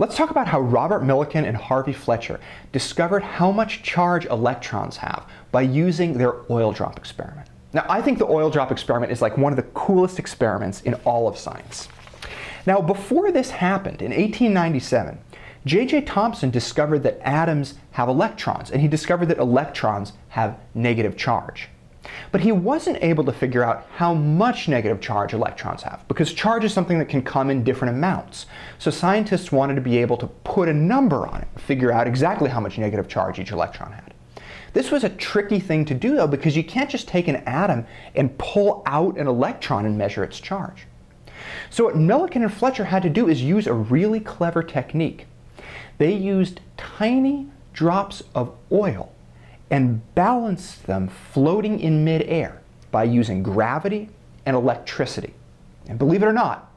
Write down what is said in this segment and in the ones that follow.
Let's talk about how Robert Millikan and Harvey Fletcher discovered how much charge electrons have by using their oil drop experiment. Now, I think the oil drop experiment is like one of the coolest experiments in all of science. Now, before this happened in 1897, J.J. Thomson discovered that atoms have electrons, and he discovered that electrons have negative charge. But he wasn't able to figure out how much negative charge electrons have, because charge is something that can come in different amounts. So scientists wanted to be able to put a number on it, figure out exactly how much negative charge each electron had. This was a tricky thing to do, though, because you can't just take an atom and pull out an electron and measure its charge. So what Millikan and Fletcher had to do is use a really clever technique. They used tiny drops of oil and balanced them floating in midair by using gravity and electricity. And believe it or not,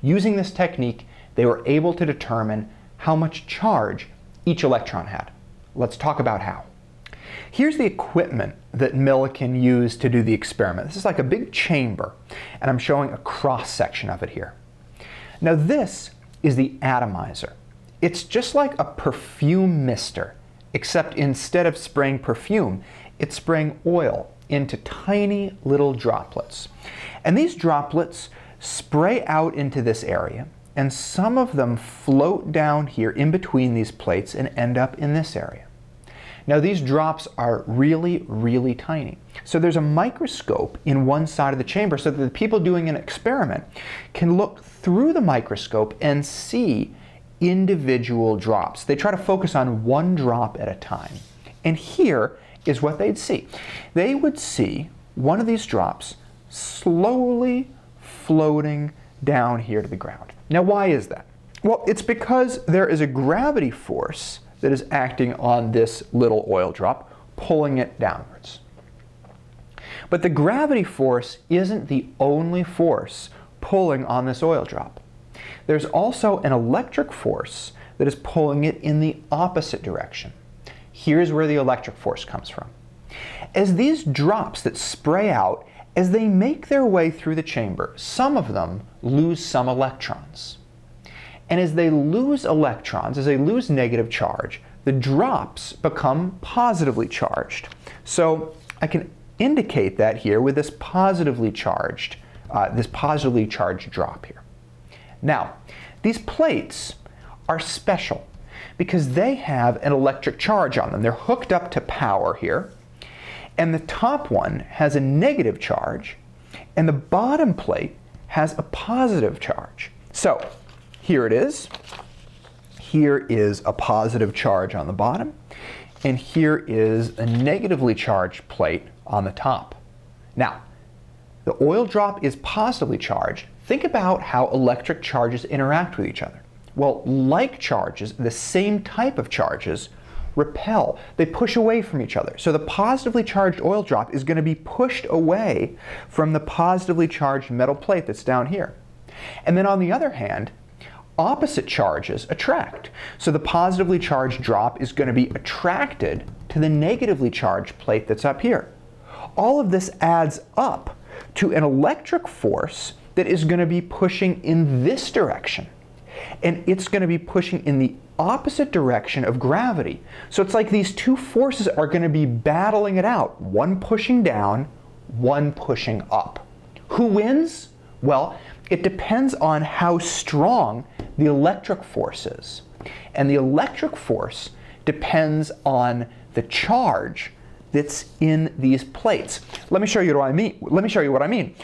using this technique, they were able to determine how much charge each electron had. Let's talk about how. Here's the equipment that Millikan used to do the experiment. This is like a big chamber, and I'm showing a cross-section of it here. Now, this is the atomizer. It's just like a perfume mister, except instead of spraying perfume, it's spraying oil into tiny little droplets. And these droplets spray out into this area, and some of them float down here in between these plates and end up in this area. Now, these drops are really, really tiny. So there's a microscope in one side of the chamber so that the people doing an experiment can look through the microscope and see individual drops. They try to focus on one drop at a time. And here is what they'd see. They would see one of these drops slowly floating down here to the ground. Now, why is that? Well, it's because there is a gravity force that is acting on this little oil drop, pulling it downwards. But the gravity force isn't the only force pulling on this oil drop. There's also an electric force that is pulling it in the opposite direction. Here's where the electric force comes from. As these drops that spray out, as they make their way through the chamber, some of them lose some electrons. And as they lose electrons, as they lose negative charge, the drops become positively charged. So I can indicate that here with this positively charged drop here. Now, these plates are special because they have an electric charge on them. They're hooked up to power here, and the top one has a negative charge, and the bottom plate has a positive charge. So here it is. Here is a positive charge on the bottom, and here is a negatively charged plate on the top. Now, the oil drop is positively charged. Think about how electric charges interact with each other. Well, like charges, the same type of charges repel. They push away from each other. So the positively charged oil drop is going to be pushed away from the positively charged metal plate that's down here. And then on the other hand, opposite charges attract. So the positively charged drop is going to be attracted to the negatively charged plate that's up here. All of this adds up to an electric force that is going to be pushing in this direction. And it's going to be pushing in the opposite direction of gravity. So it's like these two forces are going to be battling it out, one pushing down, one pushing up. Who wins? Well, it depends on how strong the electric force is. And the electric force depends on the charge that's in these plates. Let me show you what I mean.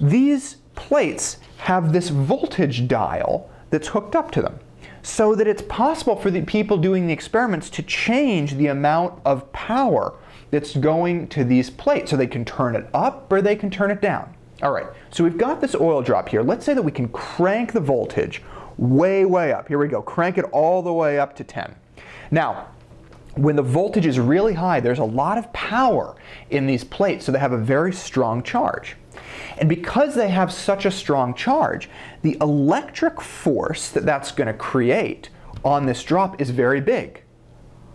These plates have this voltage dial that's hooked up to them, so that it's possible for the people doing the experiments to change the amount of power that's going to these plates. So they can turn it up or they can turn it down. All right, so we've got this oil drop here. Let's say that we can crank the voltage way, way up. Here we go. Crank it all the way up to 10. Now, when the voltage is really high, there's a lot of power in these plates, so they have a very strong charge. And because they have such a strong charge, the electric force that that's going to create on this drop is very big.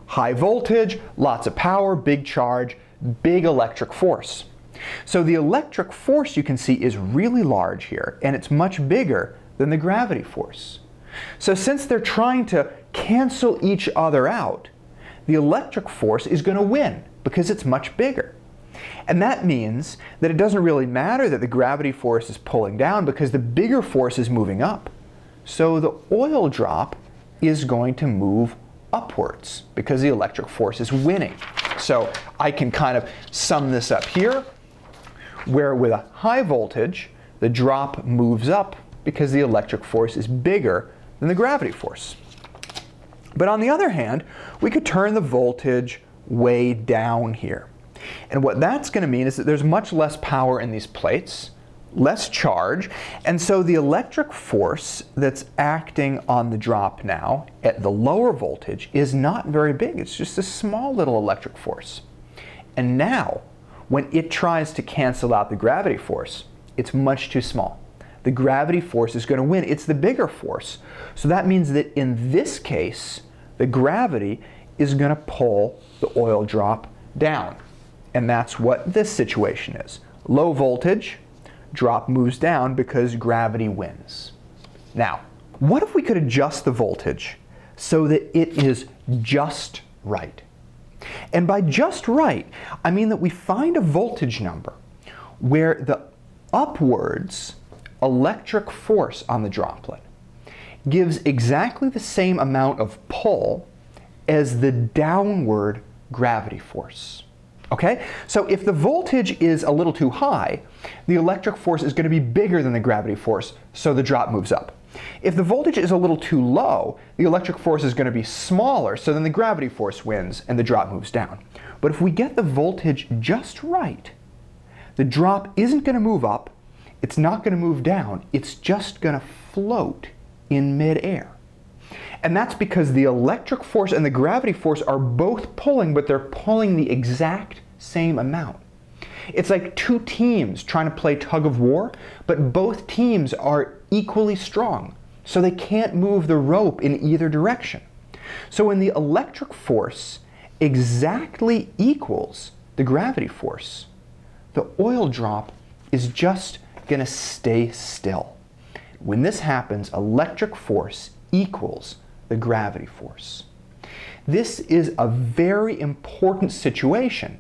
High voltage, lots of power, big charge, big electric force. So the electric force, you can see, is really large here, and it's much bigger than the gravity force. So since they're trying to cancel each other out, the electric force is going to win because it's much bigger. And that means that it doesn't really matter that the gravity force is pulling down because the bigger force is moving up. So the oil drop is going to move upwards because the electric force is winning. So I can kind of sum this up here, where with a high voltage, the drop moves up because the electric force is bigger than the gravity force. But on the other hand, we could turn the voltage way down here. And what that's going to mean is that there's much less power in these plates, less charge, and so the electric force that's acting on the drop now at the lower voltage is not very big. It's just a small little electric force. And now, when it tries to cancel out the gravity force, it's much too small. The gravity force is going to win. It's the bigger force. So that means that in this case, the gravity is going to pull the oil drop down. And that's what this situation is. Low voltage, drop moves down because gravity wins. Now, what if we could adjust the voltage so that it is just right? And by just right, I mean that we find a voltage number where the upwards electric force on the droplet gives exactly the same amount of pull as the downward gravity force. Okay? So if the voltage is a little too high, the electric force is going to be bigger than the gravity force, so the drop moves up. If the voltage is a little too low, the electric force is going to be smaller, so then the gravity force wins and the drop moves down. But if we get the voltage just right, the drop isn't going to move up, it's not going to move down, it's just going to float in midair. And that's because the electric force and the gravity force are both pulling, but they're pulling the exact same amount. It's like two teams trying to play tug of war, but both teams are equally strong, so they can't move the rope in either direction. So when the electric force exactly equals the gravity force, the oil drop is just going to stay still. When this happens, electric force equals the gravity force. This is a very important situation,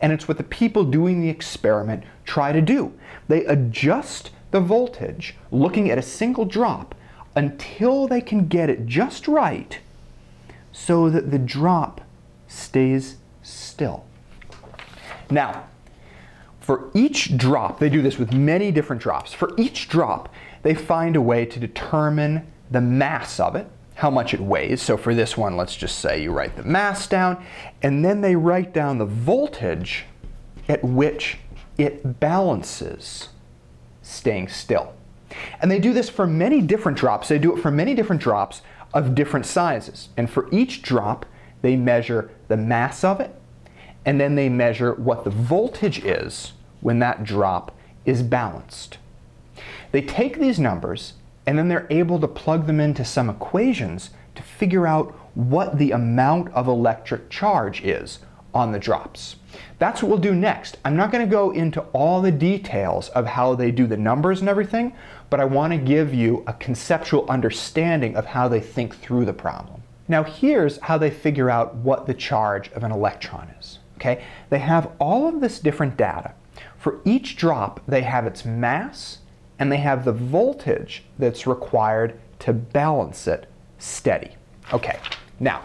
and it's what the people doing the experiment try to do. They adjust the voltage, looking at a single drop, until they can get it just right so that the drop stays still. Now, for each drop, they do this with many different drops. For each drop, they find a way to determine the mass of it, how much it weighs. So for this one, let's just say you write the mass down, and then they write down the voltage at which it balances, staying still. And they do this for many different drops. They do it for many different drops of different sizes. And for each drop, they measure the mass of it, and then they measure what the voltage is when that drop is balanced. They take these numbers and then they're able to plug them into some equations to figure out what the amount of electric charge is on the drops. That's what we'll do next. I'm not going to go into all the details of how they do the numbers and everything, but I want to give you a conceptual understanding of how they think through the problem. Now here's how they figure out what the charge of an electron is. Okay? They have all of this different data. For each drop, they have its mass, and they have the voltage that's required to balance it steady. Okay, now,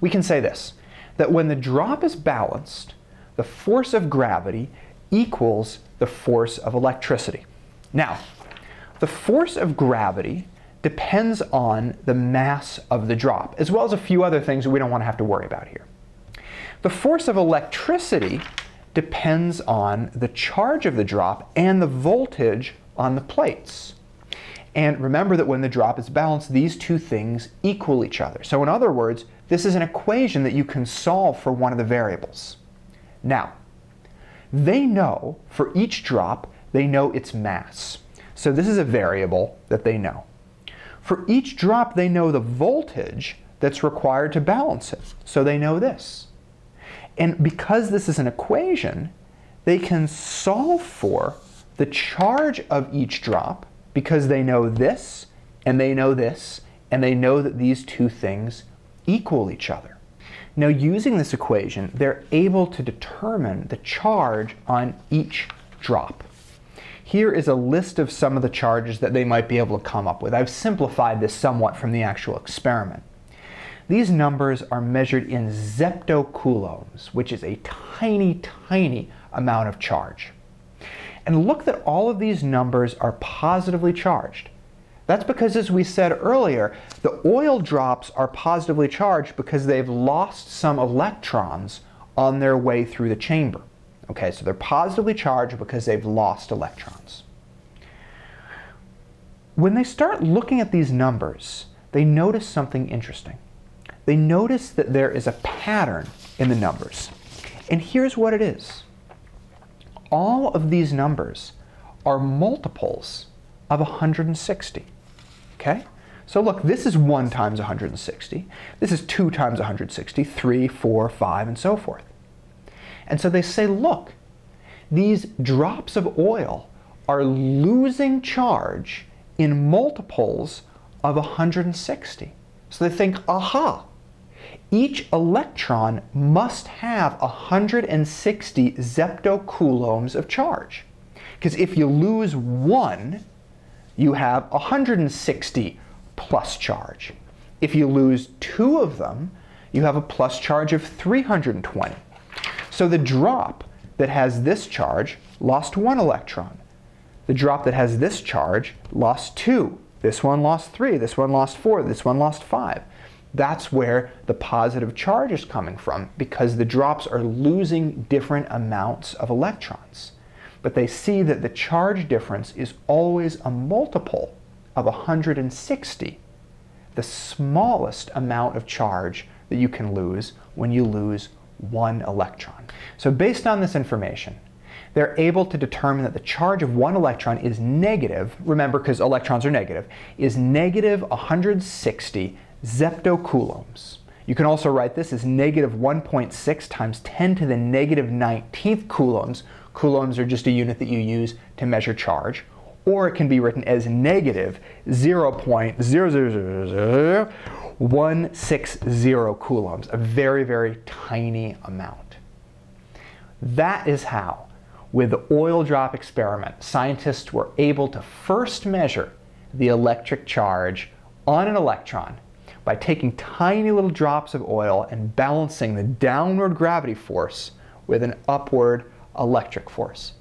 we can say this, that when the drop is balanced, the force of gravity equals the force of electricity. Now, the force of gravity depends on the mass of the drop, as well as a few other things that we don't want to have to worry about here. The force of electricity depends on the charge of the drop and the voltage on the plates. And remember that when the drop is balanced, these two things equal each other. So in other words, this is an equation that you can solve for one of the variables. Now, they know for each drop, they know its mass. So this is a variable that they know. For each drop, they know the voltage that's required to balance it. So they know this. And because this is an equation, they can solve for the charge of each drop because they know this, and they know this, and they know that these two things equal each other. Now, using this equation, they're able to determine the charge on each drop. Here is a list of some of the charges that they might be able to come up with. I've simplified this somewhat from the actual experiment. These numbers are measured in zeptocoulombs, which is a tiny, tiny amount of charge. And look that all of these numbers are positively charged. That's because, as we said earlier, the oil drops are positively charged because they've lost some electrons on their way through the chamber. Okay, so they're positively charged because they've lost electrons. When they start looking at these numbers, they notice something interesting. They notice that there is a pattern in the numbers. And here's what it is. All of these numbers are multiples of 160. Okay? So look, this is 1 times 160. This is 2 times 160, 3, 4, 5, and so forth. And so they say, look, these drops of oil are losing charge in multiples of 160. So they think, aha, each electron must have 160 zeptocoulombs of charge. Because if you lose one, you have 160 plus charge. If you lose two of them, you have a plus charge of 320. So the drop that has this charge lost one electron. The drop that has this charge lost two. This one lost three. This one lost four. This one lost five. That's where the positive charge is coming from, because the drops are losing different amounts of electrons. But they see that the charge difference is always a multiple of 160, the smallest amount of charge that you can lose when you lose one electron. So based on this information, they're able to determine that the charge of one electron is negative, remember, because electrons are negative, is negative 160 zeptocoulombs. You can also write this as negative 1.6 times 10 to the negative 19th coulombs. Coulombs are just a unit that you use to measure charge. Or it can be written as negative 0.00160 coulombs, a very, very tiny amount. That is how, with the oil drop experiment, scientists were able to first measure the electric charge on an electron by taking tiny little drops of oil and balancing the downward gravity force with an upward electric force.